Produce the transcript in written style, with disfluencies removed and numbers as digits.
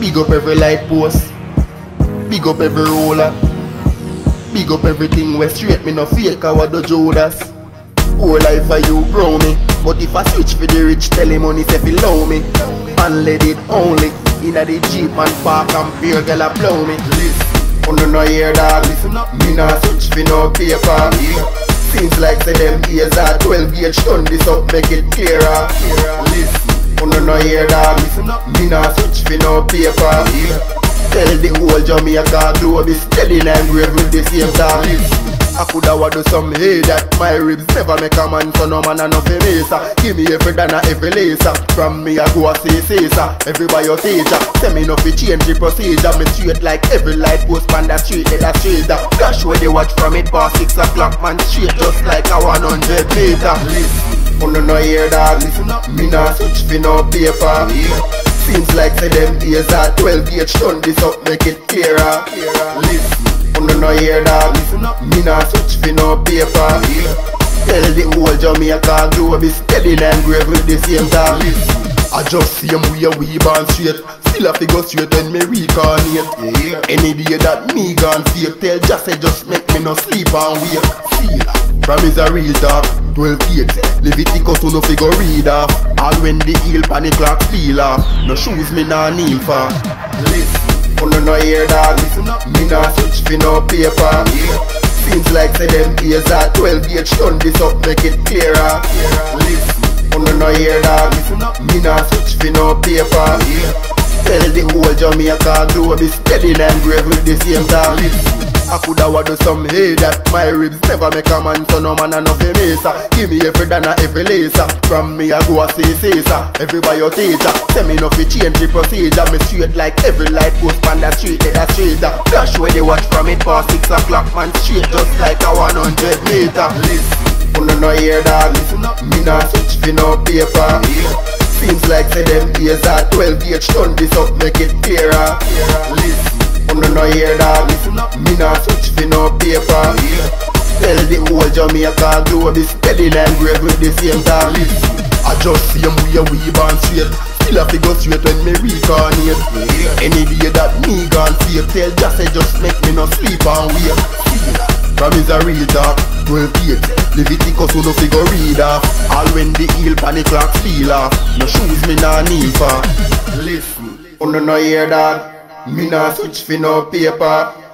Big up every light post, big up every roller, big up everything we straight. Me no fake how I do Judas. Whole life I you grow me, but if I switch for the rich, tell him money if he low me. And let it only, inna the Jeep and park and beer girl a blow me. Listen, under no ear dog, listen up, me not switch for no paper. Seems like say them days are 12 gauge turn this up, make it clearer. Listen. Under no ear dog, listen up, me nah switch for no paper. Tell the whole Jamaica globe is steady and grave with the same talk. I coulda wa do some hay that my ribs never make a man, so no man a no fi mesa. Give me every dana every laser, from me I go a say Caesar. Everybody your teacher, say me no fi change the procedure. Me straight like every light post man that straight head a stranger. Dash where they watch from it past 6 o'clock man straight just like a 100 meter. Under no ear dog, listen up, me nah switch for no paper. Seems like say them days are 12 gauge turn this up, make it clearer. Listen, under no ear dog, listen up, me nah switch for no paper. Tell the whole Jamaica globe is steady and grave with the same talk. I just see 'em we born straight. Still a figure straight when me recarnate. Any day that me gone fake, tell Jesse just make me no sleep and wake. See, from is a real talk. 12 gates, Leviticus to no figure read off. All when the heel panic clock steal off. No shoes me nah kneel for. Listen, under no ear dog, listen up, me nah switch for no paper. Seems like say them days are 12 gauge turn this up, make it clearer. Listen, under no ear dog, listen up, me nah switch for no paper. Tell the whole Jamaica globe is steady and grave with the same talk. I coulda wa do some hay that my ribs never make a man, so no man a no fi mesa. Give me every dana every laser, from me I go a say Caesar. Everybody your teacher, say me no fi change the procedure. Me straight like every light post man that straight head a stranger. Dash where they watch from it past 6 o'clock man straight just like a 100 meter. Listen, under no ear dog, listen up, me nah switch for no paper. Seems like say them days are 12 gauge turn this up, make it clearer. Listen, under no ear dog, listen up, me nah switch for no paper. Tell the whole Jamaica globe is steady and grave with the same talk. I just see 'em we born straight. Still a figure straight when me recarnate. Any day that me gone fake, tell Jesse just make me no sleep and wake. From is a real talk, 12 gauge, Leviticus to no figure read off. All when the heel panic clock steal off. No shoes me nah need for. Listen, under no ear dog, me nah switch for no paper.